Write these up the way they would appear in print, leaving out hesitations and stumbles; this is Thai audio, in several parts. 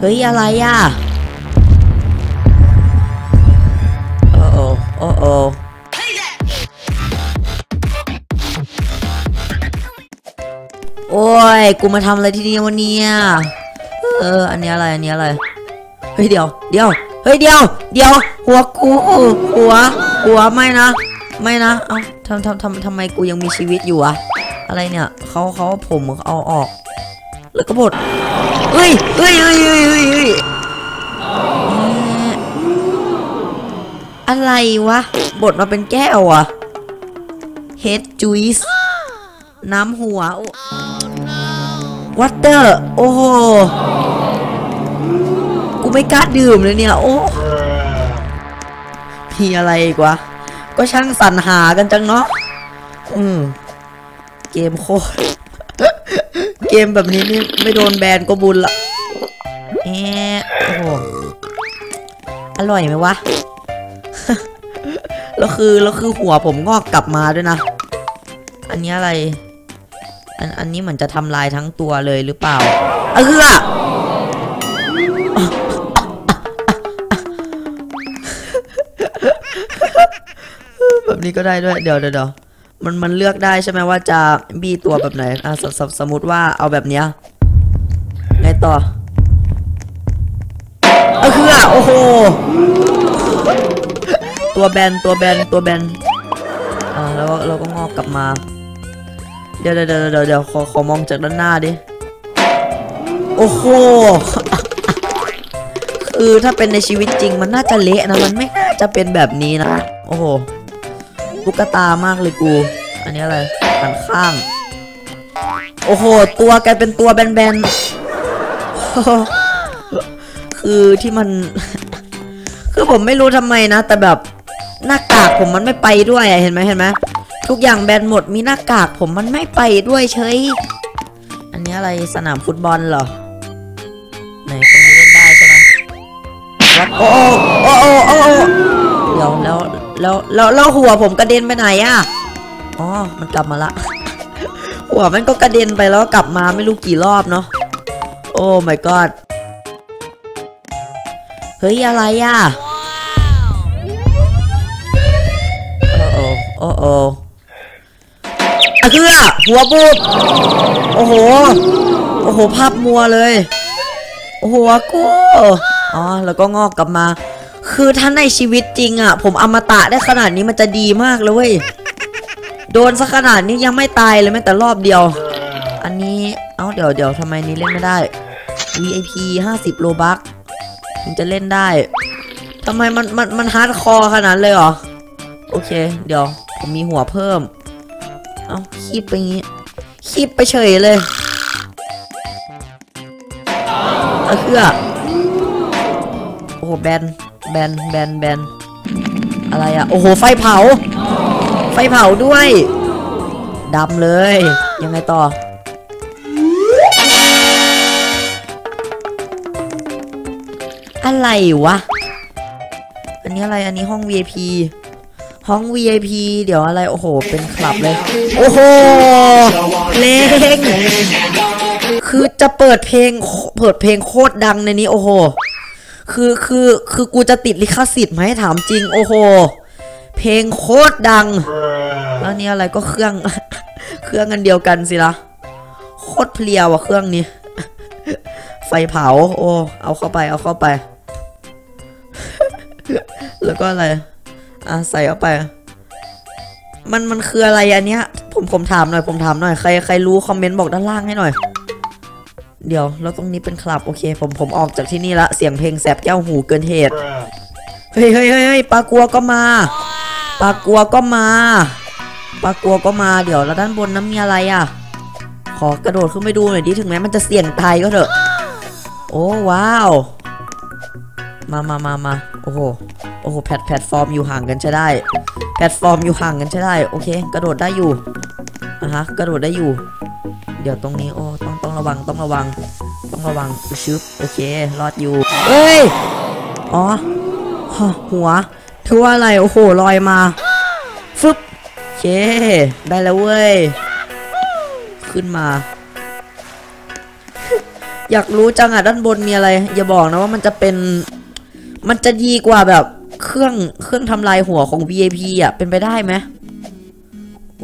เฮ้ยอะไรอ่ะโอ้โอ้โอ้โอ้โอ้ยกูมาทำอะไรที่นี่วันนี้อันนี้อะไรอันนี้อะไรเฮ้ยเดี๋ยวเฮ้ยเดี๋ยวหัวกูหัวไม่นะเอ้าทำไมกูยังมีชีวิตอยู่อะอะไรเนี่ยเขาผมเอาออกแล้วก็บดเฮ้ยอะไรวะบดมาเป็นแก้วอะเฮดจุ๊ยส์น้ำหัววัตเตอร์โอ้โหกูไม่กล้าดื่มเลยเนี่ยโอ้พี่อะไรกว่าก็ช่างสรรหากันจังเนาะเกมโคตรเกมแบบนี้นี่ไม่โดนแบนก็บุญละโอ้โหอร่อยไหมวะแล้วคือหัวผมงอกกลับมาด้วยนะอันนี้อะไรอันนี้เหมือนจะทำลายทั้งตัวเลยหรือเปล่าแบบนี้ก็ได้ด้วยเดี๋ยวมันเลือกได้ใช่ไหมว่าจะบีตัวแบบไหนสมมติว่าเอาแบบเนี้ยไงต่อโอ้โหตัวแบนแล้วเราก็งอกกลับมาเดี๋ยวขอมองจากด้านหน้าดิโอ้โหถ้าเป็นในชีวิตจริงมันน่าจะเละนะมันไม่น่าจะเป็นแบบนี้นะโอ้โหตุ๊กตามากเลยกูอันนี้อะไรหันข้างโอ้โหตัวแกเป็นตัวแบนๆที่มันผมไม่รู้ทำไมนะแต่แบบหน้ากากผมมันไม่ไปด้วยเห็นไหมทุกอย่างแบนหมดมีหน้ากากผมมันไม่ไปด้วยเฉยอันนี้อะไรสนามฟุตบอลเหรอไหนตรงนี้เล่นได้ใช่ไหมวัดโอ้แล้วหัวผมกระเด็นไปไหนอ่ะอ๋อมันกลับมาละหัวมันก็กระเด็นไปแล้วกลับมาไม่รู้กี่รอบเนาะโอ้ my god เฮ้ยอะไรอ่ะโอ้หัวบูบโอ้โหภาพมัวเลยหัวกูอ๋อแล้วก็งอกกลับมาคือถ้าในชีวิตจริงอ่ะผมอมตะได้ขนาดนี้มันจะดีมากเลยเว้ยโดนซะขนาดนี้ยังไม่ตายเลยแม้แต่รอบเดียวอันนี้เอาเดี๋ยวทำไมนี้เล่นไม่ได้ VIP 50 โลบัคถึงจะเล่นได้ทำไมมันฮาร์ดคอร์ขนาดเลยเหรอโอเคเดี๋ยวผมมีหัวเพิ่มเอาคีบไปงี้คีบไปเฉยเลยโอ้โหแบนอะไรอะโอ้โหไฟเผาด้วยดำเลยยังไงต่ออะไรวะอันนี้อะไรอันนี้ห้อง VIP ห้อง VIP เดี๋ยวอะไรโอ้โหเป็นคลับเลยโอ้โหเพลงคือจะเปิดเพลงโคตรดังในนี้โอ้โหคือกูจะติดลิขสิทธิ์ไหมถามจริงโอ้โหเพลงโคตรดังแล้วนี่อะไรก็เครื่องกันเดียวกันสิละโคตรเพลียวอะเครื่องนี้ไฟเผาโอ้เอาเข้าไปแล้วก็อะไรใส่เข้าไปมันคืออะไรอันเนี้ยผมถามหน่อยใครรู้คอมเมนต์บอกด้านล่างให้หน่อยเดี๋ยวแล้วตรงนี้เป็นคลับโอเคผมออกจากที่นี่ละเสียงเพลงแสบแก้วหูเกินเหตุเฮ้ยปลากัวก็มาเดี๋ยวแล้วด้านบนน้ำมีอะไรอ่ะขอกระโดดขึ้นไปดูหน่อยดิถึงแม้มันจะเสี่ยงตายก็เถอะโอ้ว้าวมาโอ้โหแพลตฟอร์มอยู่ห่างกันใช่ได้โอเคกระโดดได้อยู่เดี๋ยวตรงนี้โอ้ต้องระวังชึบโอเครอดอยู่เอ้ยอ๋อหัวถือว่าอะไรโอ้โหลอยมาฟึบโอเคได้แล้วเว้ยขึ้นมา อยากรู้จังอ่ะด้านบนมีอะไรอย่าบอกนะว่ามันจะเป็นมันจะดีกว่าแบบเครื่องทำลายหัวของ VIP อ่ะเป็นไปได้ไหม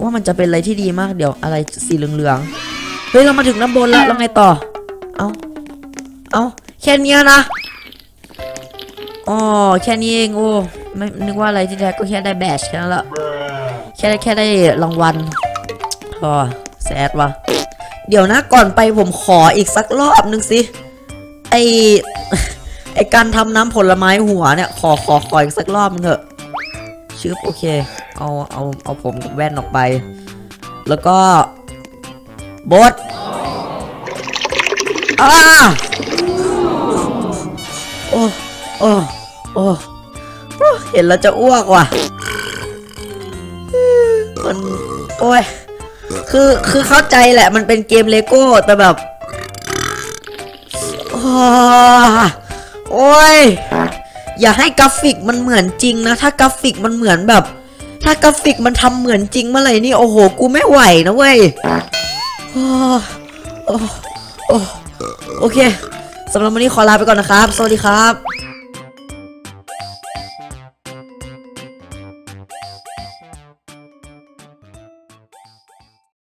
ว่ามันจะเป็นอะไรที่ดีมากเดี๋ยวอะไรสีเหลืองๆเฮ้ยเรามาถึงด้านบนแล้วเราไงต่อเอาแค่นี้นะอ๋อแค่นี้เองโอ้ไม่นึกว่าอะไรที่แท้ก็แค่ได้แบชแค่นั้นแหละแค่ได้รางวัลพอแซดว่ะเดี๋ยวนะก่อนไปผมขออีกสักรอบนึงสิไอการทำน้ำผลไม้หัวเนี่ยขออีกสักรอบนึงเถอะชึบโอเคเอาผมกับแว่นออกไปแล้วก็บดโอ้เห็นแล้วจะอ้วกว่ะมันโอ้ยคือเข้าใจแหละมันเป็นเกมเลโก้แต่แบบโอ้ยอย่าให้กราฟิกมันเหมือนจริงนะถ้ากราฟิกมันเหมือนแบบถ้ากราฟิกมันทำเหมือนจริงเมื่อไหร่นี่โอ้โหกูไม่ไหวนะเว้ยโอเคสำหรับวันนี้ขอลาไปก่อนนะครับสวัสดีครับ